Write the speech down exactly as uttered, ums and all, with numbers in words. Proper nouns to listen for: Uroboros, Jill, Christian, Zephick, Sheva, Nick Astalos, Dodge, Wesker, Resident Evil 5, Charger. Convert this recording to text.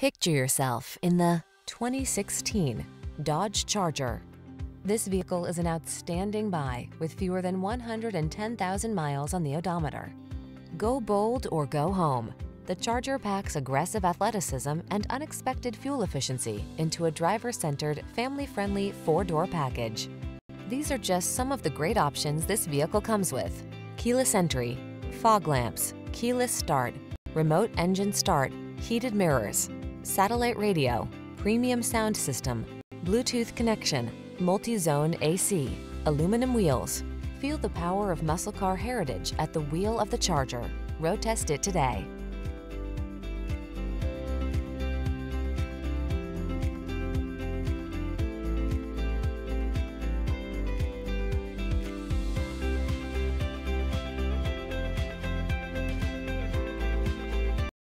Picture yourself in the twenty sixteen Dodge Charger. This vehicle is an outstanding buy with fewer than one hundred ten thousand miles on the odometer. Go bold or go home. The Charger packs aggressive athleticism and unexpected fuel efficiency into a driver-centered, family-friendly four-door package. These are just some of the great options this vehicle comes with: keyless entry, fog lamps, keyless start, remote engine start, heated mirrors, satellite radio, premium sound system, Bluetooth connection, multi-zone A C, aluminum wheels. Feel the power of muscle car heritage at the wheel of the Charger. Road test it today.